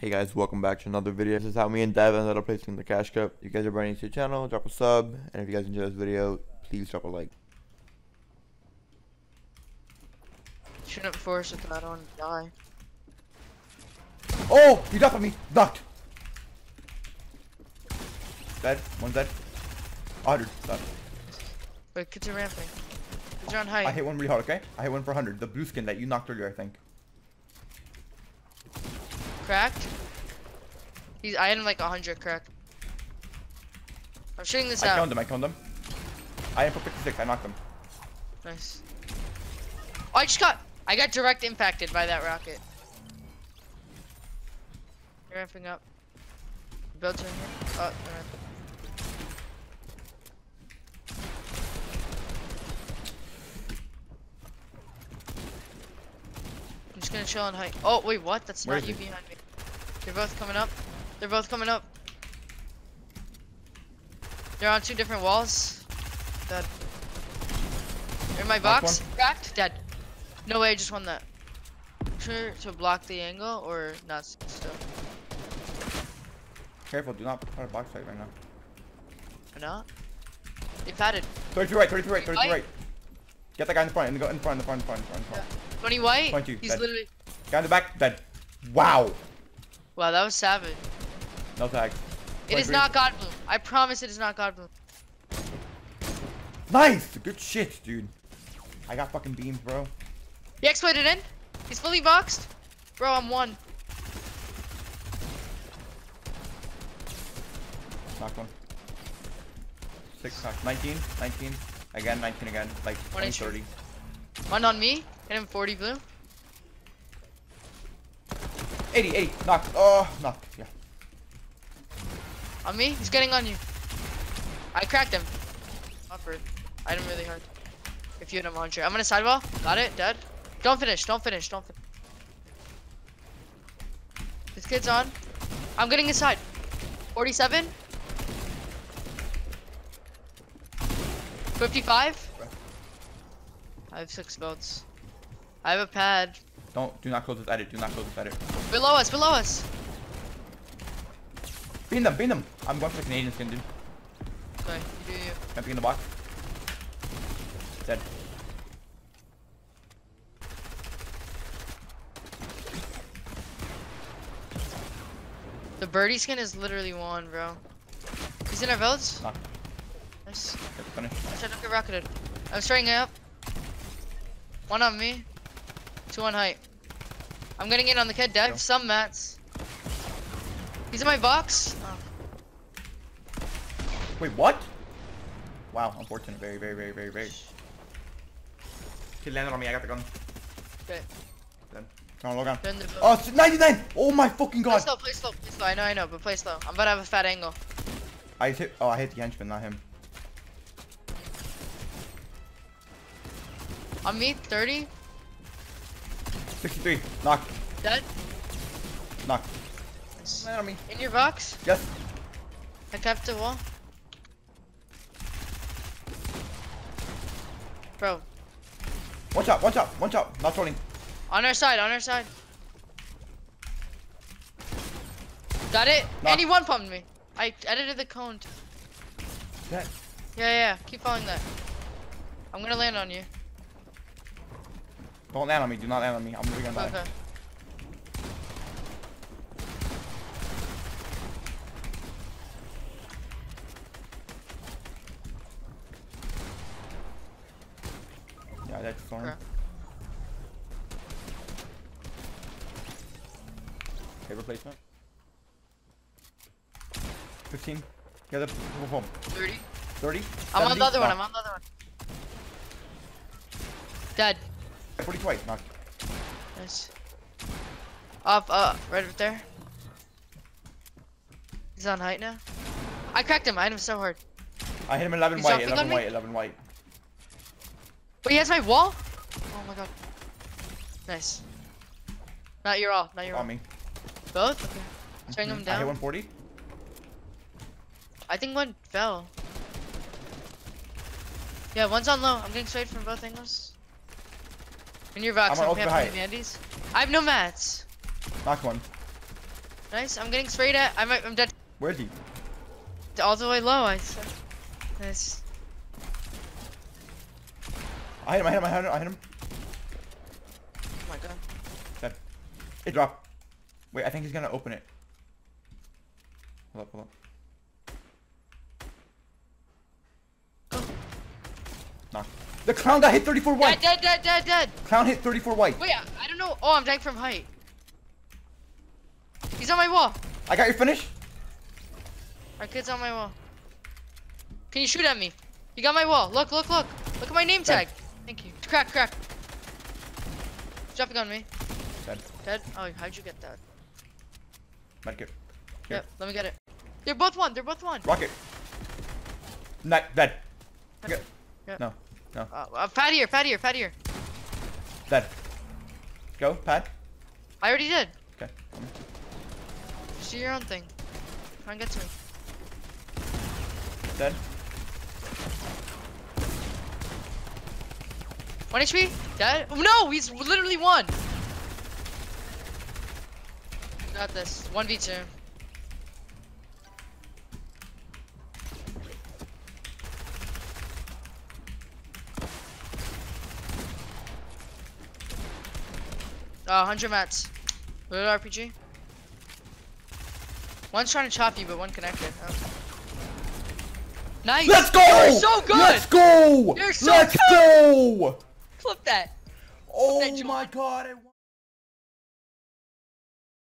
Hey guys, welcome back to another video. This is how me and Dev ended up placing the Cash Cup. If you guys are brand new to the channel, drop a sub, and if you guys enjoy this video, please drop a like. Shouldn't force it, I don't die. Oh, you ducked on me. Ducked. Dead. One's dead. 100. Dead. Wait, kids are ramping. Kids are on height. I hit one really hard, okay? I hit one for 100. The blue skin that you knocked earlier, I think. Cracked. I had him like 100 crack. I'm shooting this out. I killed him. I am for 56. I knocked him. Nice. Oh, I got direct impacted by that rocket. You're ramping up. Builds in here. Oh, all right. I'm just gonna chill on height. Oh wait, what? That's not you behind me. They're both coming up. They're both coming up. They're on two different walls. Dead. They're in my box. Cracked. Dead. No way, I just won that. Sure to block the angle or not still. Careful, do not put a box right now. Why not? They padded. 33 right. Get that guy in the front, in the front. Yeah. 20 white? 22, he's dead. Literally. Guy in the back, dead. Wow. Wow, that was savage. No tag. It is not God Bloom. I promise it is not God Bloom. Nice! Good shit, dude. I got fucking beams, bro. He exploited in. He's fully boxed. Bro, I'm one. Knock one. 6 knock. 19. Again, 19 again. Like, 130. One on me. Hit him 40 blue. 80. Knock. Oh, knock. Yeah. On me? He's getting on you. I cracked him. Offered. I hit him really hard. If you hit him 100. I'm gonna sidewall. Got it. Dead. Don't finish. Don't finish. This kid's on. I'm getting inside. 47. 55. I have 6 belts. I have a pad. Do not close this edit. Below us. Beam them. I'm going for the Canadian skin, dude. Okay, you. I'm picking the box. Dead. The birdie skin is literally one, bro. He's in our belts. Knock. Nice. I don't get rocketed. I'm straighting up. One on me. Two on height. I'm getting in on the kid. Dead. Yo. Some mats. He's in my box. Oh. Wait, what? Wow, unfortunate. Very. He landed on me. I got the gun. Okay. Come on. Oh, it's 99! Oh my fucking god! Play slow. I know, but play slow. I'm about to have a fat angle. I hit the henchman, not him. On me, 30. 63. Knock. Dead. Knock. Land on me. In your box? Yes. I kept the wall. Bro. Watch out. Not trolling. On our side. Got it. Knock. And he one pumped me. I edited the cone. Dead. Yeah. Keep following that. I'm gonna land on you. Don't land on me. Do not land on me. I'm really gonna die. Okay. Yeah, that's fine. Okay. Okay, replacement. 15. Get up. 30. I'm 70. On the other one. Dead. 40 twice. Knock. Nice. Right up there. He's on height now. I cracked him. I hit him so hard. I hit him 11 white. 11 white. Wait, he has my wall? Oh my god. Nice. Not your all. Me. Both? Okay. Turning them down. I hit 140. I think one fell. Yeah, one's on low. I'm getting straight from both angles. In your box, I'm camping the Andes. I have no mats. Knock one. Nice, I'm getting sprayed at. I'm dead. Where's he? All the way low, I said. Nice. I hit him, I hit him. Oh my god. Dead. It dropped. Wait, I think he's gonna open it. Hold up, Nah. The clown that hit 34 white! Dead! Clown hit 34 white. Wait, I don't know. Oh, I'm dying from height. He's on my wall. I got your finish. Our kid's on my wall. Can you shoot at me? You got my wall. Look. Look at my name tag. Thank you. Crack. He's dropping on me. Dead? Oh, how'd you get that? Medkit. Yep, let me get it. They're both one. Rocket. Not dead. Okay. Yep. No. Pad here. Dead. Go, pad. I already did. Okay. Just do your own thing. Try and get to me. Dead. 1 HP? Dead? Oh, no! He's literally one! Got this. 1v2. Oh, 100 mats. Little RPG. One's trying to chop you, but one connected. Oh. Nice! Let's go! You're so good! Let's go! You're so good! Let's go! Flip that. Oh my god.